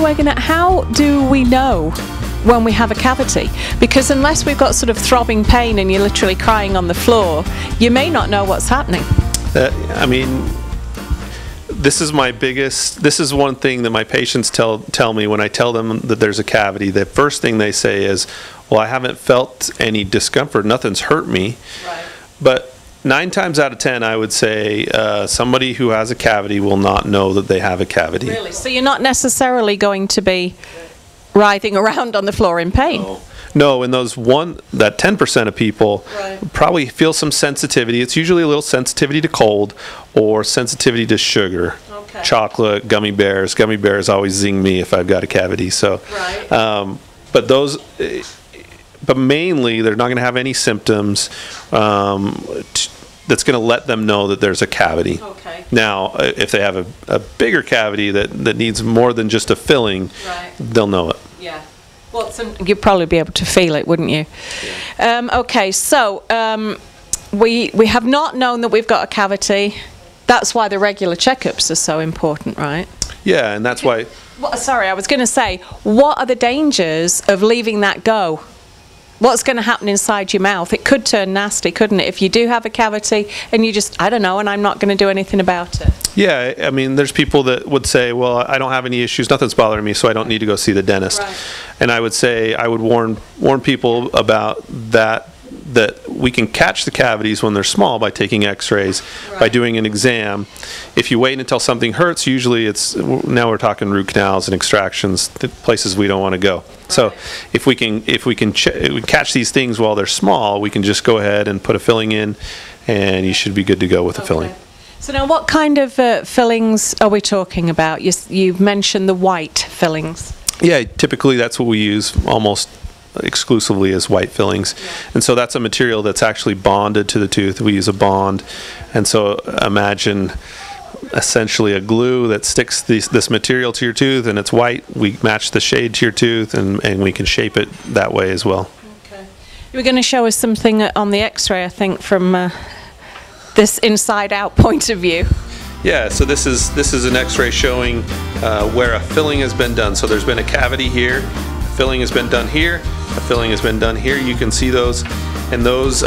Dr. Wegner, how do we know when we have a cavity? Because unless we've got sort of throbbing pain and you're literally crying on the floor, you may not know what's happening. I mean, this is one thing that my patients tell me when I tell them that there's a cavity. The first thing they say is, well, I haven't felt any discomfort, nothing's hurt me. Right. But 9 times out of 10, I would say somebody who has a cavity will not know that they have a cavity. Really? So you're not necessarily going to be writhing around on the floor in pain? No. No, and that 10% of people probably feel some sensitivity. It's usually a little sensitivity to cold or sensitivity to sugar, chocolate, gummy bears. Gummy bears always zing me if I've got a cavity. So, but mainly they're not going to have any symptoms that's going to let them know that there's a cavity. Okay. Now, if they have a bigger cavity that needs more than just a filling, they'll know it. Yeah. Well, you'd probably be able to feel it, wouldn't you? Yeah. Okay, so we have not known that we've got a cavity. That's why the regular checkups are so important, right? Yeah, and that's why... Well, sorry, I was going to say, what are the dangers of leaving that go? What's going to happen inside your mouth? It could turn nasty, couldn't it? If you do have a cavity and you just, I don't know, and I'm not going to do anything about it. Yeah, I mean, there's people that would say, well, I don't have any issues, nothing's bothering me, so I don't need to go see the dentist. Right. And I would say, I would warn people about that we can catch the cavities when they're small by taking x-rays, by doing an exam. If you wait until something hurts, usually it's, now we're talking root canals and extractions, the places we don't want to go. Right. So if we can catch these things while they're small, we can just go ahead and put a filling in and you should be good to go with a filling. So now what kind of fillings are we talking about? You've mentioned the white fillings. Yeah, typically that's what we use almost exclusively as white fillings, and so that's a material that's actually bonded to the tooth. We use a bond, and so imagine essentially a glue that sticks this material to your tooth, and it's white. We match the shade to your tooth, and we can shape it that way as well. Okay, you were going to show us something on the x-ray, I think, from this inside out point of view. Yeah, so this is an x-ray showing where a filling has been done. So there's been a cavity here, filling has been done here, a filling has been done here. You can see those, and those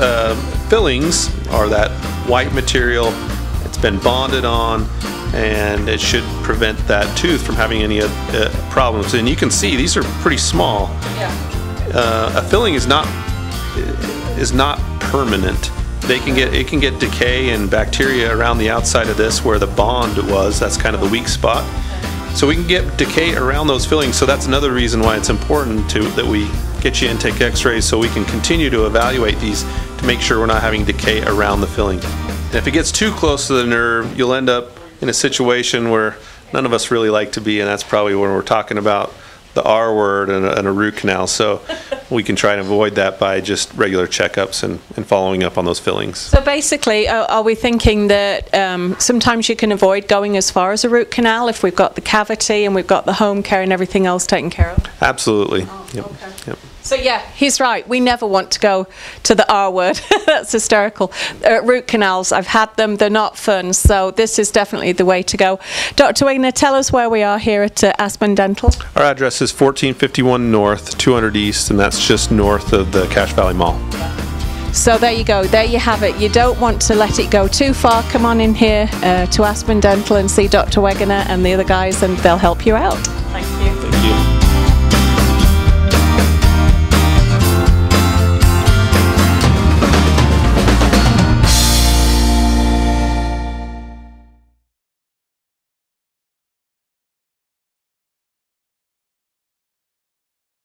fillings are that white material. It's been bonded on, and it should prevent that tooth from having any problems. And you can see these are pretty small. Yeah. A filling is not permanent. It can get decay and bacteria around the outside of this where the bond was. That's kind of the weak spot. So we can get decay around those fillings, so that's another reason why it's important that we get you in, take x-rays, so we can continue to evaluate these to make sure we're not having decay around the filling. And if it gets too close to the nerve, you'll end up in a situation where none of us really like to be, and that's probably when we're talking about the R word and a root canal. So we can try and avoid that by just regular checkups and following up on those fillings. So basically, are we thinking that sometimes you can avoid going as far as a root canal if we've got the cavity and we've got the home care and everything else taken care of? Absolutely. Oh, yep. Okay. Yep. So yeah, he's right. We never want to go to the R word. That's hysterical. Root canals, I've had them. They're not fun. So this is definitely the way to go. Dr. Wegner, tell us where we are here at Aspen Dental. Our address is 1451 North, 200 East, and that's just north of the Cache Valley Mall. So there you go. There you have it. You don't want to let it go too far. Come on in here to Aspen Dental and see Dr. Wegner and the other guys, and they'll help you out. Thank you. Thank you.